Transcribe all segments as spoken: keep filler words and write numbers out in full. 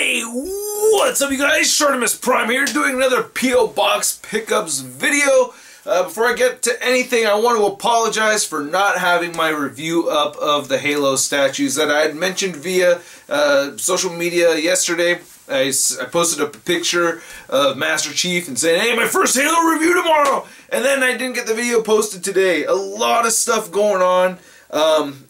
Hey, what's up you guys? Shartimus Prime here, doing another P O. Box Pickups video. Uh, before I get to anything, I want to apologize for not having my review up of the Halo statues that I had mentioned via uh, social media yesterday. I, I posted up a picture of Master Chief and saying, hey, my first Halo review tomorrow! And then I didn't get the video posted today. A lot of stuff going on. Um,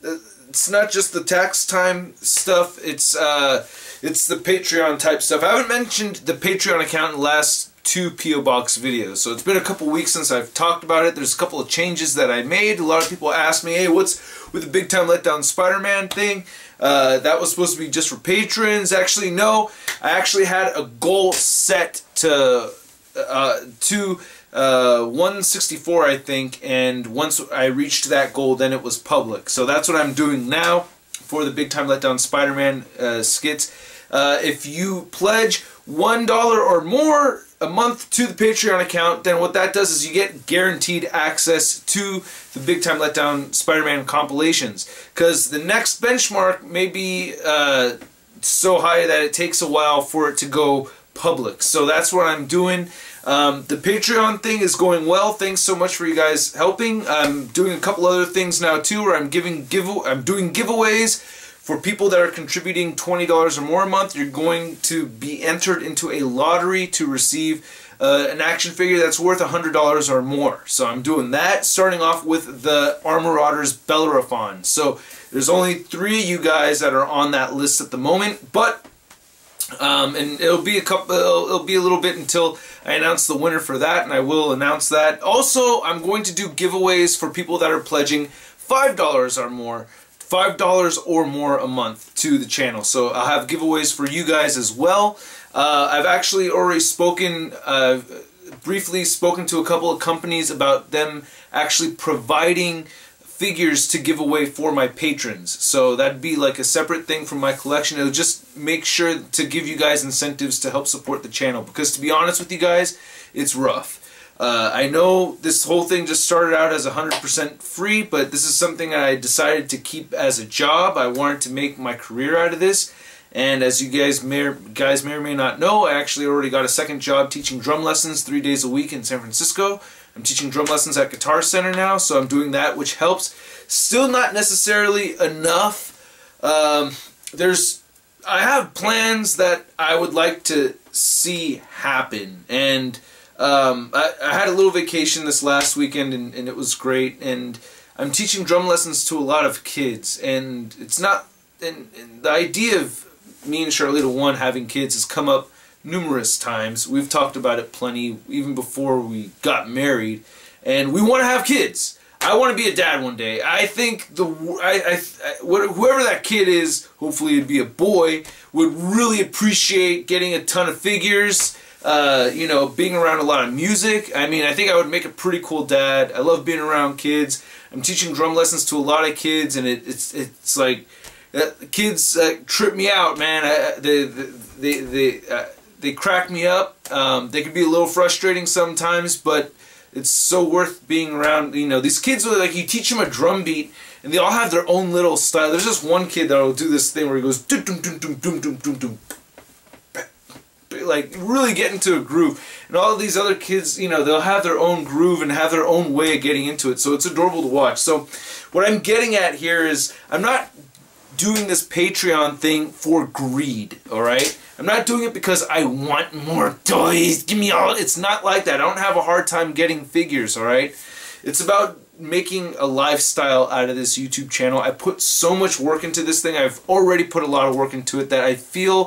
it's not just the tax time stuff, it's uh, it's the Patreon type stuff. I haven't mentioned the Patreon account in the last two P O. Box videos, so it's been a couple weeks since I've talked about it. There's a couple of changes that I made. A lot of people asked me, hey, what's with the Big Time Letdown Spider-Man thing? Uh, that was supposed to be just for patrons. Actually, no. I actually had a goal set to uh, to uh, one sixty-four, I think, and once I reached that goal, then it was public. So that's what I'm doing now for the Big Time Letdown Spider-Man uh, skits. Uh, if you pledge one dollar or more a month to the Patreon account, then what that does is you get guaranteed access to the Big Time Letdown Spider-Man compilations. Because the next benchmark may be uh, so high that it takes a while for it to go public. So that's what I'm doing. Um, the Patreon thing is going well. Thanks so much for you guys helping. I'm doing a couple other things now too, where I'm giving give I'm doing giveaways. For people that are contributing twenty dollars or more a month, you're going to be entered into a lottery to receive uh, an action figure that's worth one hundred dollars or more. So I'm doing that, starting off with the Armor Riders Bellerophon. So there's only three of you guys that are on that list at the moment, but um, and it'll be a couple, it'll, it'll be a little bit until I announce the winner for that, and I will announce that. Also, I'm going to do giveaways for people that are pledging five dollars or more. five dollars or more a month to the channel. So I'll have giveaways for you guys as well. Uh, I've actually already spoken, uh, briefly spoken to a couple of companies about them actually providing figures to give away for my patrons. So that'd be like a separate thing from my collection. It'll just make sure to give you guys incentives to help support the channel. Because to be honest with you guys, it's rough. Uh, I know this whole thing just started out as one hundred percent free, but this is something I decided to keep as a job. I wanted to make my career out of this, and as you guys may or, guys may or may not know, I actually already got a second job teaching drum lessons three days a week in San Francisco. I'm teaching drum lessons at Guitar Center now, so I'm doing that, which helps. Still not necessarily enough. Um, there's, I have plans that I would like to see happen, and Um, I, I had a little vacation this last weekend, and, and it was great, and I'm teaching drum lessons to a lot of kids, and it's not, and, and the idea of me and Charlotte, one, having kids has come up numerous times. We've talked about it plenty, even before we got married, and we want to have kids. I want to be a dad one day. I think the I, I, whoever that kid is, hopefully it'd be a boy, would really appreciate getting a ton of figures. Uh, you know, being around a lot of music. I mean, I think I would make a pretty cool dad. I love being around kids. I'm teaching drum lessons to a lot of kids, and it, it's it's like uh, kids uh, trip me out, man. I, they they they uh, they crack me up. Um, they can be a little frustrating sometimes, but it's so worth being around. You know, these kids are like, you teach them a drum beat, and they all have their own little style. There's this one kid that'll do this thing where he goes dum dum dum dum dum dum dum dum. Like, really get into a groove. And all of these other kids, you know, they'll have their own groove and have their own way of getting into it. So it's adorable to watch. So what I'm getting at here is I'm not doing this Patreon thing for greed, all right? I'm not doing it because I want more toys. Give me all. It's not like that. I don't have a hard time getting figures, all right? It's about making a lifestyle out of this YouTube channel. I put so much work into this thing. I've already put a lot of work into it that I feel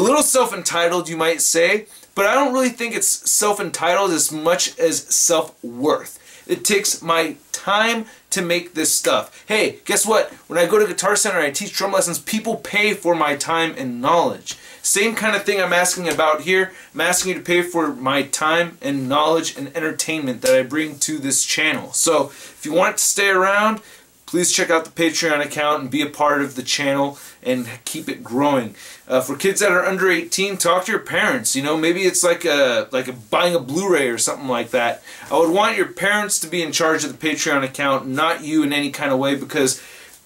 a little self-entitled, you might say, but I don't really think it's self-entitled as much as self-worth. It takes my time to make this stuff. Hey, guess what? When I go to Guitar Center and I teach drum lessons, people pay for my time and knowledge. Same kind of thing I'm asking about here. I'm asking you to pay for my time and knowledge and entertainment that I bring to this channel. So if you want to stay around, please check out the Patreon account and be a part of the channel and keep it growing. Uh, for kids that are under eighteen, talk to your parents. You know, maybe it's like a, like a buying a Blu-ray or something like that. I would want your parents to be in charge of the Patreon account, not you in any kind of way, because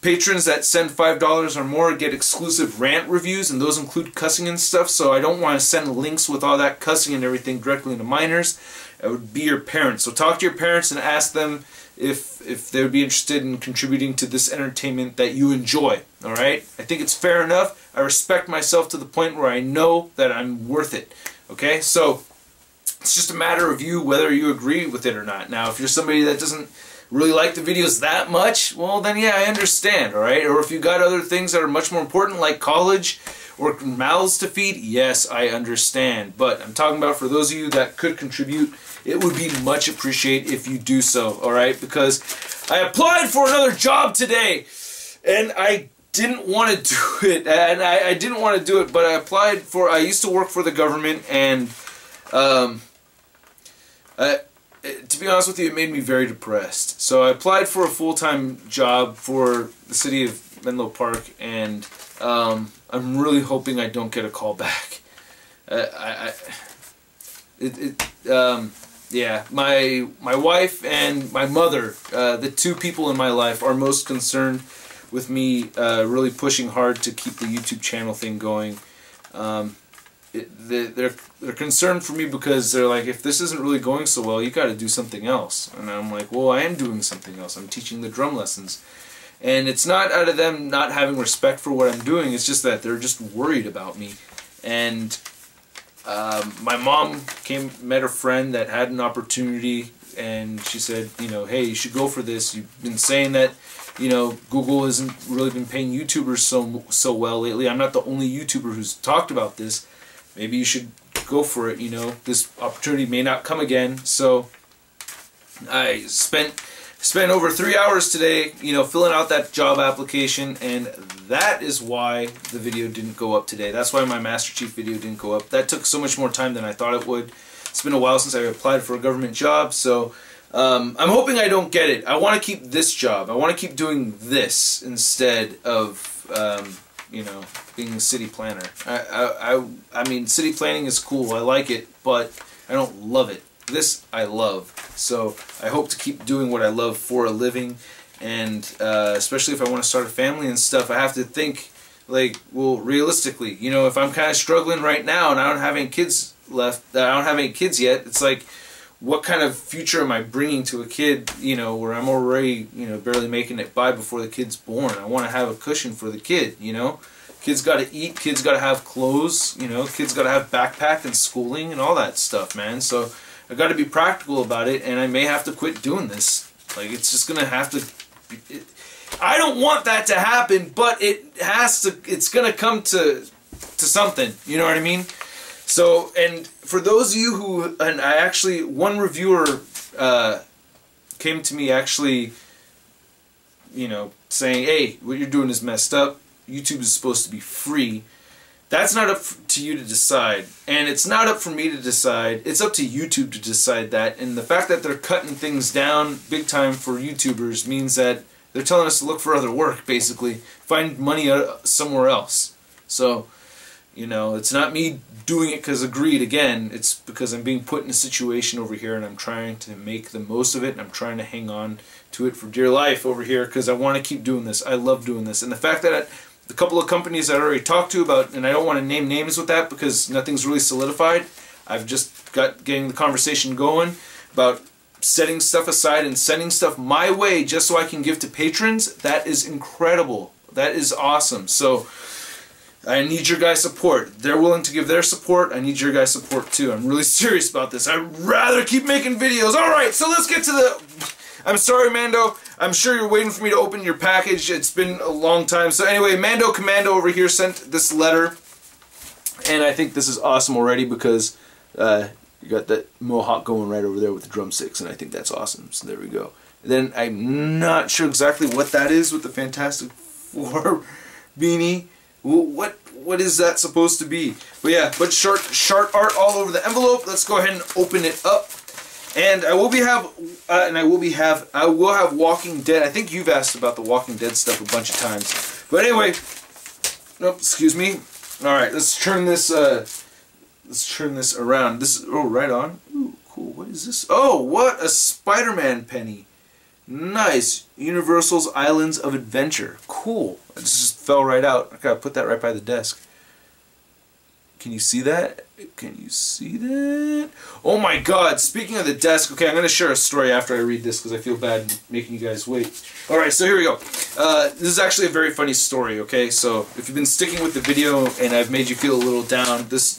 Patrons that send five dollars or more get exclusive rant reviews, and those include cussing and stuff, so I don't want to send links with all that cussing and everything directly to minors. It would be your parents. So talk to your parents and ask them if if they would be interested in contributing to this entertainment that you enjoy. Alright? I think it's fair enough. I respect myself to the point where I know that I'm worth it. Okay? So, it's just a matter of you whether you agree with it or not. Now, if you're somebody that doesn't really like the videos that much, well then yeah, I understand, alright? Or if you got other things that are much more important like college or mouths to feed, yes, I understand. But I'm talking about for those of you that could contribute, it would be much appreciated if you do so, alright? Because I applied for another job today and I didn't want to do it, and I, I didn't want to do it, but I applied for, I used to work for the government, and um, I, to be honest with you, it made me very depressed. So I applied for a full-time job for the city of Menlo Park, and um, I'm really hoping I don't get a call back. Uh, I, I, it, it, um, yeah, my my wife and my mother, uh, the two people in my life, are most concerned with me uh, really pushing hard to keep the YouTube channel thing going. Um, It, they're, they're concerned for me because they're like, if this isn't really going so well, you got to do something else. And I'm like, well, I am doing something else. I'm teaching the drum lessons. And it's not out of them not having respect for what I'm doing. It's just that they're just worried about me. And um, my mom came, met a friend that had an opportunity, and she said, you know, hey, you should go for this. You've been saying that, you know, Google hasn't really been paying YouTubers so, so well lately. I'm not the only YouTuber who's talked about this. Maybe you should go for it, you know. This opportunity may not come again. So I spent spent over three hours today, you know, filling out that job application, and that is why the video didn't go up today. That's why my Master Chief video didn't go up. That took so much more time than I thought it would. It's been a while since I applied for a government job, so um, I'm hoping I don't get it. I want to keep this job. I want to keep doing this instead of... Um, you know, being a city planner. I, I, I, I mean, city planning is cool. I like it, but I don't love it. This I love. So I hope to keep doing what I love for a living. And uh, especially if I want to start a family and stuff, I have to think, like, well, realistically, you know, if I'm kind of struggling right now and I don't have any kids left, I don't have any kids yet, it's like, what kind of future am I bringing to a kid, you know, where I'm already, you know, barely making it by before the kid's born? I want to have a cushion for the kid, you know? Kids got to eat, kids got to have clothes, you know? Kids got to have backpack and schooling and all that stuff, man. So I got to be practical about it, and I may have to quit doing this. Like, it's just going to have to... Be, it, I don't want that to happen, but it has to... It's going to come to to something, you know what I mean? So, and for those of you who, and I actually, one reviewer uh, came to me actually, you know, saying, hey, what you're doing is messed up. YouTube is supposed to be free. That's not up to you to decide. And it's not up for me to decide. It's up to YouTube to decide that. And the fact that they're cutting things down big time for YouTubers means that they're telling us to look for other work, basically. Find money somewhere else. So... You know, it's not me doing it because agreed. Again, it's because I'm being put in a situation over here, and I'm trying to make the most of it, and I'm trying to hang on to it for dear life over here because I want to keep doing this. I love doing this. And the fact that I, the couple of companies I already talked to about, and I don't want to name names with that because nothing's really solidified. I've just got getting the conversation going about setting stuff aside and sending stuff my way just so I can give to patrons. That is incredible. That is awesome. So... I need your guys' support. They're willing to give their support. I need your guys' support too. I'm really serious about this. I'd rather keep making videos. Alright, so let's get to the... I'm sorry, Mando. I'm sure you're waiting for me to open your package. It's been a long time. So anyway, Mando Commando over here sent this letter. And I think this is awesome already because uh, you got that mohawk going right over there with the drumsticks. And I think that's awesome. So there we go. And then I'm not sure exactly what that is with the Fantastic Four beanie. What what is that supposed to be? But yeah, but shart shart art all over the envelope. Let's go ahead and open it up. And I will be have uh, and I will be have I will have Walking Dead. I think you've asked about the Walking Dead stuff a bunch of times. But anyway, nope. Excuse me. All right, let's turn this uh, let's turn this around. This oh right on. Ooh, cool. What is this? Oh, what a Spider-Man penny. Nice. Universal's Islands of Adventure. Cool. It just fell right out. I gotta put that right by the desk. Can you see that? Can you see that? Oh my god, speaking of the desk, okay, I'm going to share a story after I read this because I feel bad making you guys wait. Alright, so here we go. Uh, this is actually a very funny story, okay? So, if you've been sticking with the video and I've made you feel a little down, this,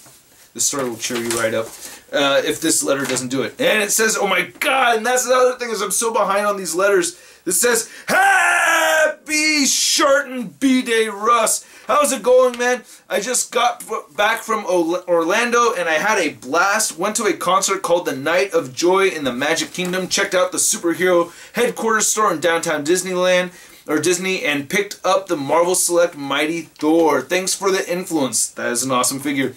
this story will cheer you right up. Uh, if this letter doesn't do it. And it says, oh my god, and that's the other thing is I'm so behind on these letters. It says, Happy Shartin' B-Day Russ! How's it going, man? I just got back from Orlando and I had a blast. Went to a concert called The Night of Joy in the Magic Kingdom. Checked out the superhero headquarters store in downtown Disneyland, or Disney, and picked up the Marvel Select Mighty Thor. Thanks for the influence. That is an awesome figure.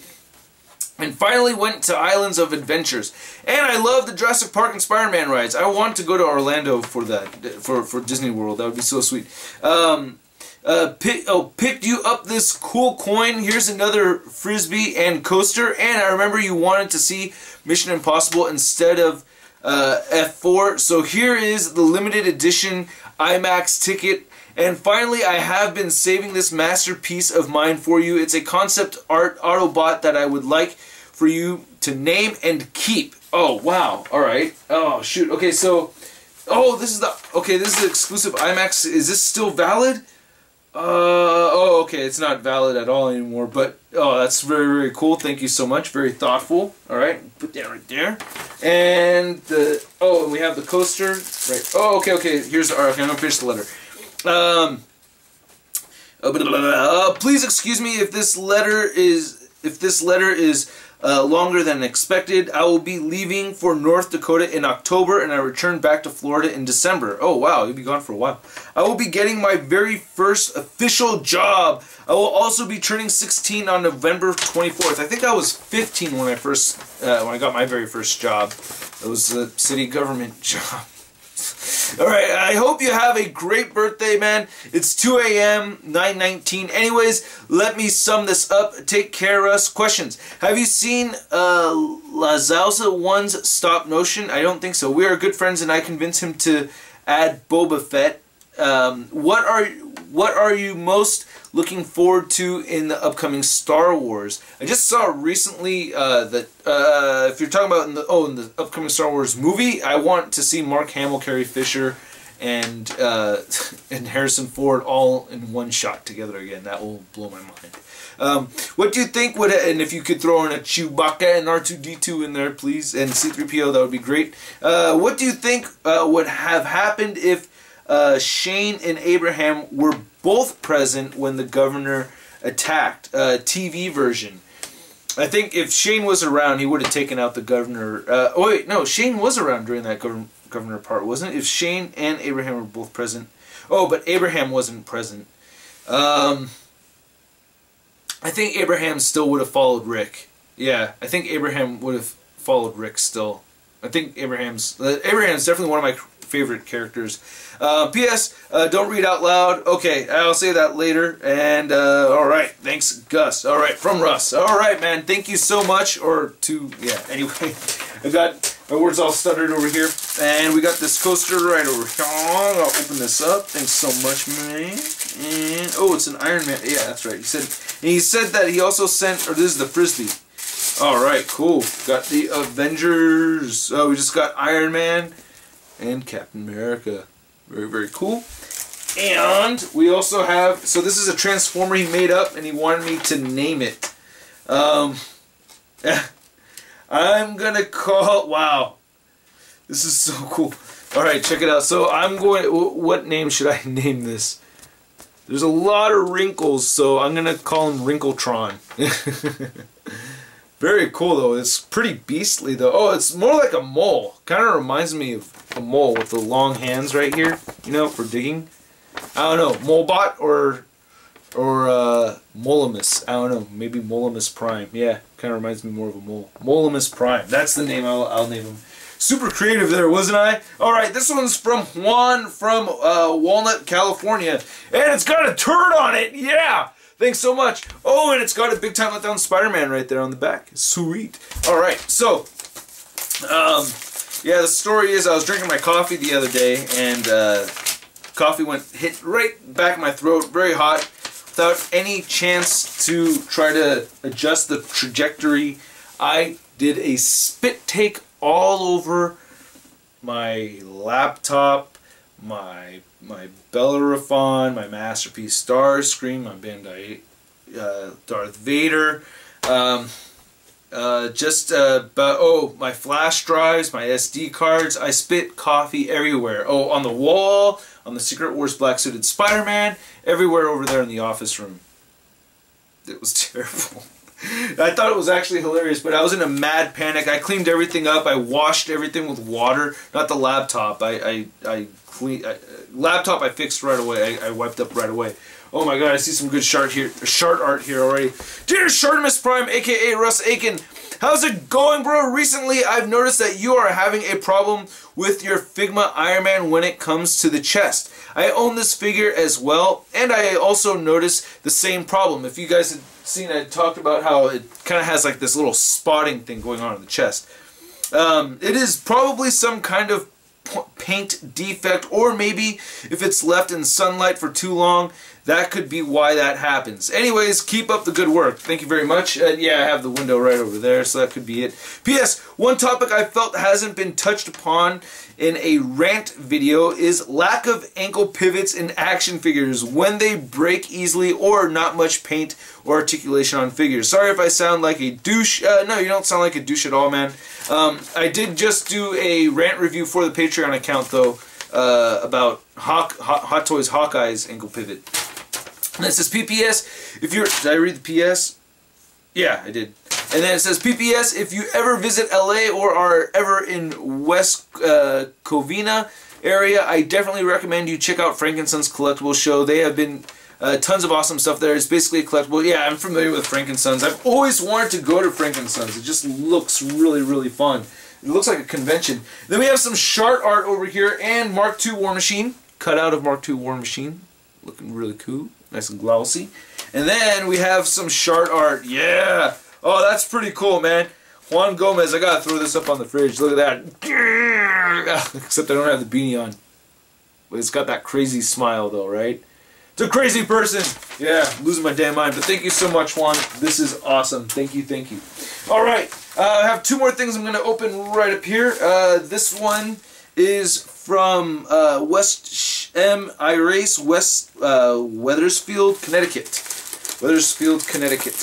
And finally went to Islands of Adventures. And I love the Jurassic Park and Spider-Man rides. I want to go to Orlando for that, for, for Disney World. That would be so sweet. Um... Uh, pick, oh, picked you up this cool coin. Here's another Frisbee and coaster. And I remember you wanted to see Mission Impossible instead of uh, F four. So here is the limited edition IMAX ticket. And finally, I have been saving this masterpiece of mine for you. It's a concept art Autobot that I would like for you to name and keep. Oh, wow. All right. Oh, shoot. Okay, so... Oh, this is the... Okay, this is the exclusive IMAX. Is this still valid? Uh, oh, okay, it's not valid at all anymore, but, oh, that's very, very cool, thank you so much, very thoughtful, alright, put that right there, and the, oh, and we have the coaster, right, oh, okay, okay, here's, the, okay, I'm gonna finish the letter, um, uh, blah, blah, blah, blah. Uh, please excuse me if this letter is, if this letter is, uh, longer than expected, I will be leaving for North Dakota in October, and I return back to Florida in December. Oh, wow, you'll be gone for a while. I will be getting my very first official job. I will also be turning sixteen on November twenty-fourth. I think I was fifteen when I first, uh, when I got my very first job. It was a city government job. Alright, I hope you have a great birthday, man. It's two A M, nine nineteen. Anyways, let me sum this up. Take care, Russ. Questions. Have you seen uh, La Salsa One's Stop Motion? I don't think so. We are good friends, and I convinced him to add Boba Fett. Um, what are what are you most looking forward to in the upcoming Star Wars? I just saw recently uh, that uh, if you're talking about in the oh in the upcoming Star Wars movie, I want to see Mark Hamill, Carrie Fisher, and uh, and Harrison Ford all in one shot together again. That will blow my mind. Um, what do you think would and if you could throw in a Chewbacca and R two D two in there, please, and C three P O, that would be great. Uh, what do you think uh, would have happened if Uh, Shane and Abraham were both present when the governor attacked? Uh, T V version. I think if Shane was around, he would have taken out the governor. Uh, oh wait, no, Shane was around during that gov governor part, wasn't it? If Shane and Abraham were both present. Oh, but Abraham wasn't present. Um, I think Abraham still would have followed Rick. Yeah, I think Abraham would have followed Rick still. I think Abraham's uh, Abraham's definitely one of my favorite characters. Uh, P S Uh, don't read out loud. Okay, I'll say that later. And uh, all right, thanks, Gus. All right, from Russ. All right, man. Thank you so much. Or to yeah. Anyway, I got my words all stuttered over here, and we got this coaster right over here. I'll open this up. Thanks so much, man. And oh, it's an Iron Man. Yeah, that's right. He said. And he said that he also sent. Or this is the Frisbee. All right, cool. Got the Avengers. Oh, we just got Iron Man and Captain America. Very, very cool. And we also have, so this is a Transformer he made up and he wanted me to name it. Um, I'm gonna call, wow. This is so cool. All right, check it out. So I'm going, what name should I name this? There's a lot of wrinkles, so I'm gonna call him Wrinkletron. Very cool though. It's pretty beastly though. Oh, it's more like a mole. Kind of reminds me of a mole with the long hands right here. You know, for digging. I don't know, Molebot or or uh, Molimus. I don't know. Maybe Molimus Prime. Yeah, kind of reminds me more of a mole. Molimus Prime. That's the name I'll, I'll name him. Super creative there, wasn't I? All right, this one's from Juan from uh, Walnut, California, and it's got a turd on it. Yeah. Thanks so much. Oh, and it's got a Big Time Letdown Spider-Man right there on the back. Sweet. All right, so um, Yeah, the story is I was drinking my coffee the other day, and uh, coffee went hit right back of my throat, very hot, without any chance to try to adjust the trajectory. I did a spit take all over my laptop, my my Bellerophon, my masterpiece Starscream, my Bandai uh, Darth Vader, um, uh, just uh, about, oh my flash drives, my S D cards. I spit coffee everywhere. Oh, on the wall, on the Secret Wars black suited Spider-Man, everywhere over there in the office room. It was terrible. I thought it was actually hilarious, but I was in a mad panic. I cleaned everything up. I washed everything with water. Not the laptop. I I, I clean I, laptop. I fixed right away. I, I wiped up right away. Oh my god! I see some good shart here. Shart art here already. Dear Shartimus Prime, aka Russ Aiken, how's it going, bro? Recently, I've noticed that you are having a problem with your Figma Iron Man when it comes to the chest. I own this figure as well, and I also noticed the same problem. If you guys had seen, I talked about how it kind of has like this little spotting thing going on in the chest. Um, it is probably some kind of paint defect, or maybe if it's left in sunlight for too long, that could be why that happens. Anyways, keep up the good work. Thank you very much. Uh, yeah, I have the window right over there, so that could be it. P S One topic I felt hasn't been touched upon in a rant video is lack of ankle pivots in action figures when they break easily or not much paint or articulation on figures. Sorry if I sound like a douche. Uh, no, you don't sound like a douche at all, man. Um, I did just do a rant review for the Patreon account, though, uh, about Hawk, Hot, Hot Toys Hawkeye's ankle pivot. And it says, P P S, if you're... Did I read the P S? Yeah, I did. And then it says, P P S, if you ever visit L A or are ever in West uh, Covina area, I definitely recommend you check out Frank and Son's Collectible Show. They have been... Uh, tons of awesome stuff there. It's basically a collectible. Yeah, I'm familiar with Frank and Sons. I've always wanted to go to Frank and Sons. It just looks really, really fun. It looks like a convention. Then we have some shart art over here and Mark two War Machine. Cut out of Mark two War Machine. Looking really cool. Nice and glossy. And then we have some shart art. Yeah! Oh, that's pretty cool, man. Juan Gomez. I gotta throw this up on the fridge. Look at that. Except I don't have the beanie on. But it's got that crazy smile, though, right? It's a crazy person! Yeah, I'm losing my damn mind. But thank you so much, Juan. This is awesome. Thank you, thank you. Alright, uh, I have two more things I'm going to open right up here. Uh, this one is from uh, West M. Irace, West uh, Wethersfield, Connecticut. Wethersfield, Connecticut.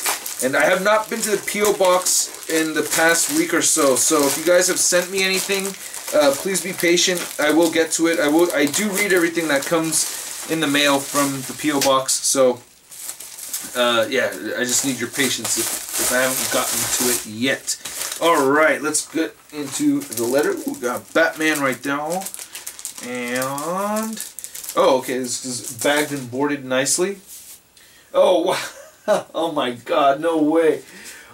And I have not been to the P O Box in the past week or so, so if you guys have sent me anything, uh, please be patient. I will get to it. I will. I do read everything that comes in the mail from the P O Box, so uh, yeah, I just need your patience if, if I haven't gotten to it yet. Alright, let's get into the letter. Ooh, we got Batman right now, and oh, okay, this is bagged and boarded nicely. Oh, wow. Oh my god, no way.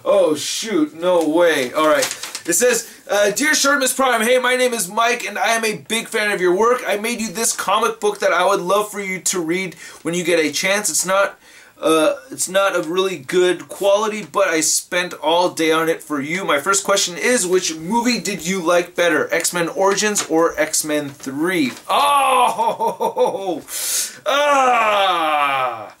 Oh shoot, no way. Alright. It says, uh, Dear Shartimus Prime, hey, my name is Mike, and I am a big fan of your work. I made you this comic book that I would love for you to read when you get a chance. It's not, uh, it's not a really good quality, but I spent all day on it for you. My first question is, which movie did you like better, X-Men Origins or X-Men three? Oh! Ah!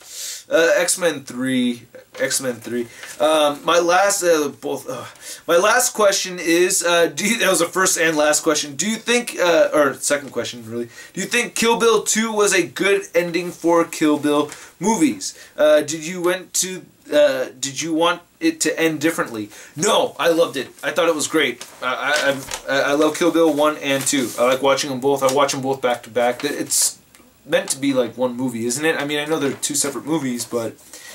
Uh, X-Men three, X-Men three. Um, my last, uh, both. Uh, my last question is, uh, do you, that was the first and last question. Do you think, uh, or second question really? Do you think Kill Bill two was a good ending for Kill Bill movies? Uh, did you went to, uh, did you want it to end differently? No, I loved it. I thought it was great. I, I, I love Kill Bill one and two. I like watching them both. I watch them both back to back. It's meant to be like one movie, isn't it? I mean, I know they're two separate movies, but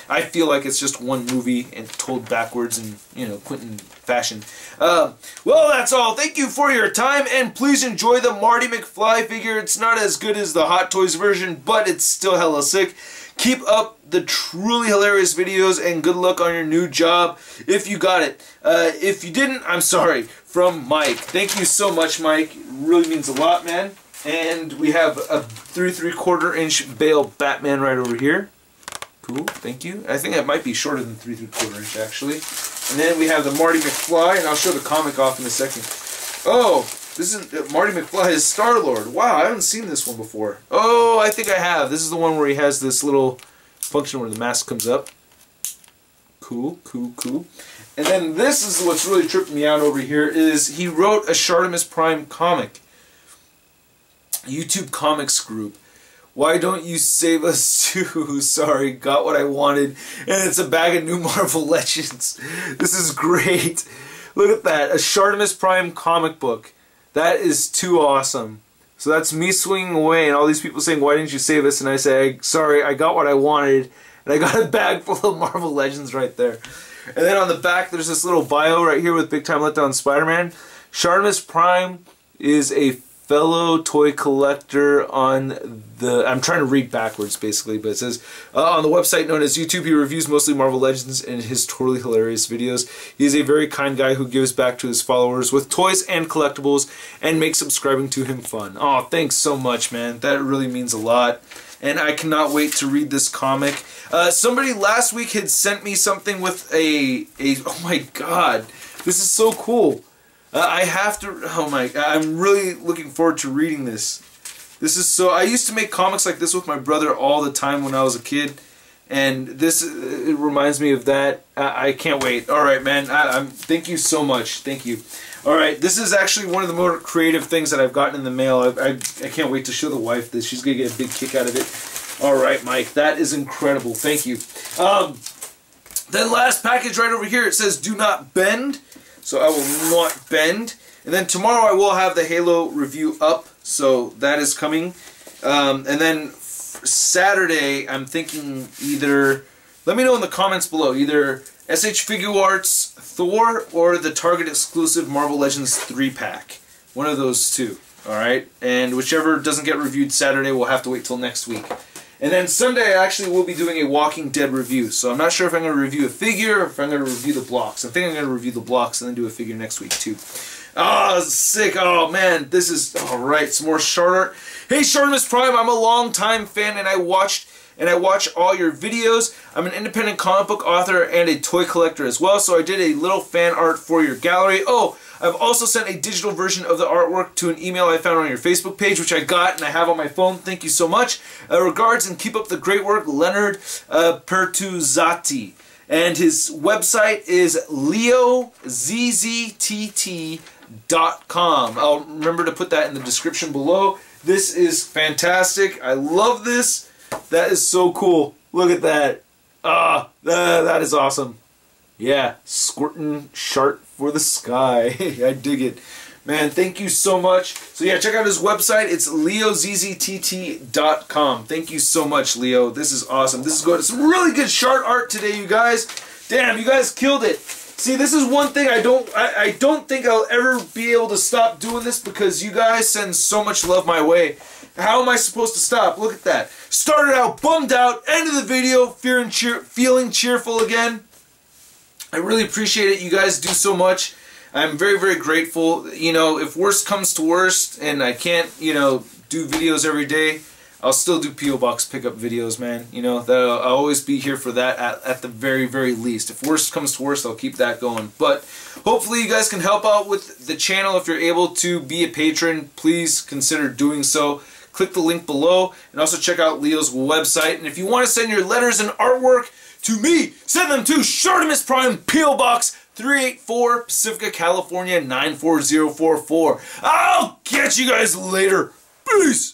I feel like it's just one movie and told backwards and, you know, Quentin fashion. Uh, well, that's all. Thank you for your time, and please enjoy the Marty McFly figure. It's not as good as the Hot Toys version, but it's still hella sick. Keep up the truly hilarious videos, and good luck on your new job if you got it. Uh, if you didn't, I'm sorry. From Mike. Thank you so much, Mike. It really means a lot, man. And we have a three three quarter inch bale Batman right over here. Cool, thank you. I think that might be shorter than three three quarter inch actually. And then we have the Marty McFly, and I'll show the comic off in a second. Oh, This is uh, Marty McFly is Star-Lord. Wow, I haven't seen this one before. Oh, I think I have. This is the one where he has this little function where the mask comes up. Cool, cool, cool. And then this is what's really tripping me out over here is he wrote a Shartimus Prime comic. YouTube Comics Group. Why don't you save us too? Sorry, got what I wanted. And it's a bag of new Marvel Legends. This is great. Look at that. A Shartimus Prime comic book. That is too awesome. So that's me swinging away and all these people saying, why didn't you save us? And I say, sorry, I got what I wanted. And I got a bag full of Marvel Legends right there. And then on the back, there's this little bio right here with Big Time Letdown Spider-Man. Shartimus Prime is a fellow toy collector on the... I'm trying to read backwards, basically, but it says, uh, on the website known as YouTube, he reviews mostly Marvel Legends and his totally hilarious videos. He is a very kind guy who gives back to his followers with toys and collectibles and makes subscribing to him fun. Oh, thanks so much, man. That really means a lot. And I cannot wait to read this comic. Uh, somebody last week had sent me something with a... a oh, my God. This is so cool. Uh, I have to, oh my, I'm really looking forward to reading this. This is so, I used to make comics like this with my brother all the time when I was a kid. And this, it reminds me of that. I, I can't wait. All right, man, I, I'm, thank you so much. Thank you. All right, this is actually one of the more creative things that I've gotten in the mail. I, I, I can't wait to show the wife this. She's going to get a big kick out of it. All right, Mike, that is incredible. Thank you. Um, then last package right over here, it says, do not bend. So I will not bend. And then tomorrow I will have the Halo review up. So that is coming. Um, and then Saturday I'm thinking either... Let me know in the comments below. Either S H Figuarts Thor or the Target exclusive Marvel Legends three pack. One of those two. Alright? And whichever doesn't get reviewed Saturday will have to wait till next week. And then Sunday I actually will be doing a Walking Dead review. So I'm not sure if I'm going to review a figure or if I'm going to review the blocks. I think I'm going to review the blocks and then do a figure next week too. Ah, oh, sick. Oh, man. This is... Alright, some more Shart Art. Hey, Shartimus Prime. I'm a long-time fan and I watched... And I watch all your videos. I'm an independent comic book author and a toy collector as well, so I did a little fan art for your gallery. Oh, I've also sent a digital version of the artwork to an email I found on your Facebook page, which I got and I have on my phone. Thank you so much. Uh, regards and keep up the great work, Leonard uh, Pertuzzati. And his website is leo z z t t dot com. I'll remember to put that in the description below. This is fantastic. I love this. That is so cool. Look at that. Ah, uh, that is awesome. Yeah, squirtin' shart for the sky. I dig it. Man, thank you so much. So yeah, check out his website. It's leo z z t t dot com. Thank you so much, Leo. This is awesome. This is good. Some really good shart art today, you guys. Damn, you guys killed it. See, this is one thing I don't I, I don't think I'll ever be able to stop doing this because you guys send so much love my way. How am I supposed to stop? Look at that. Started out bummed out, end of the video, fear and cheer, feeling cheerful again. I really appreciate it. You guys do so much. I'm very, very grateful. You know, if worst comes to worst and I can't, you know, do videos every day, I'll still do P O Box pickup videos, man. You know, that'll, I'll always be here for that at, at the very, very least. If worst comes to worst, I'll keep that going. But hopefully you guys can help out with the channel. If you're able to be a patron, please consider doing so. Click the link below and also check out Leo's website. And if you want to send your letters and artwork to me, send them to Shartimus Prime, P O Box three eight four, Pacifica, California nine four zero four four. I'll catch you guys later. Peace!